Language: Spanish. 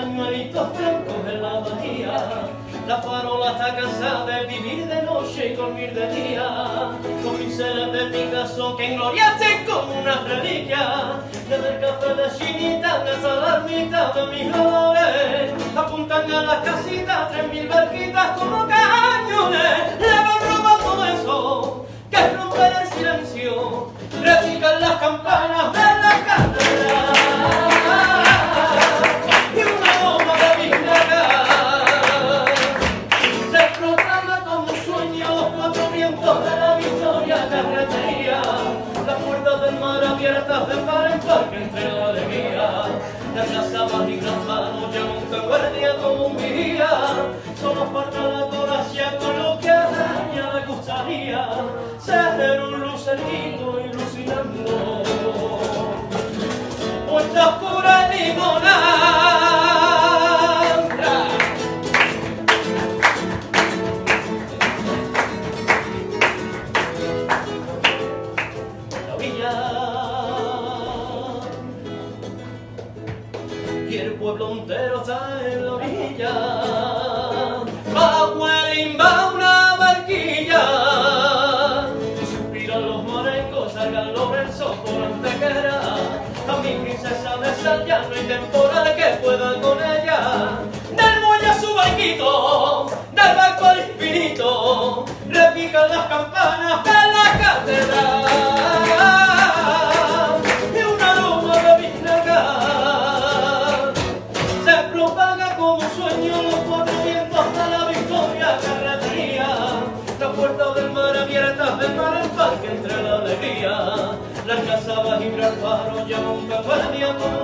pañuelitos blancos en la bahía. La farola está cansada de vivir de noche y dormir de día, con pinceles de Picasso que engloriaste como una reliquia. Desde el café de Chinita hasta la ermita de mis dolores, apuntan a las casitas 3000 barquitas como cañones. Le van robando eso, que es romper el silencio, retican las campanas de la catedral. De par en par que entre la alegría, la casa mágica mano ya nunca guardia como un vigía. Solo falta la coracia con lo que a Daña le gustaría ser un lucerito ilucinando puertas puras limonadas. La villa y el pueblo entero está en la orilla. Bajo el imba una barquilla, suspiran los morengos, salgan los versos por Antequera. A mi princesa de sal ya no hay temporada que pueda con ella. Del muelle a su barquito, del barco al infinito, repican las campanas de la catedral. De par en par que entre la alegría, la casa baja y gran faro, ya nunca guardia con